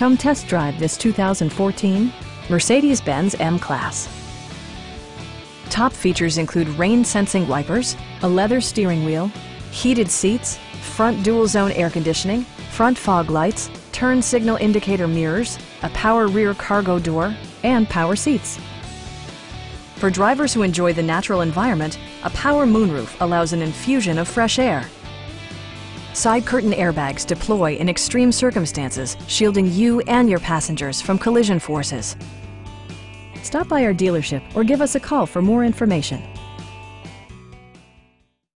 Come test drive this 2014 Mercedes-Benz M-Class. Top features include rain-sensing wipers, a leather steering wheel, heated seats, front dual-zone air conditioning, front fog lights, turn signal indicator mirrors, a power rear cargo door, and power seats. For drivers who enjoy the natural environment, a power moonroof allows an infusion of fresh air. Side curtain airbags deploy in extreme circumstances, shielding you and your passengers from collision forces. Stop by our dealership or give us a call for more information.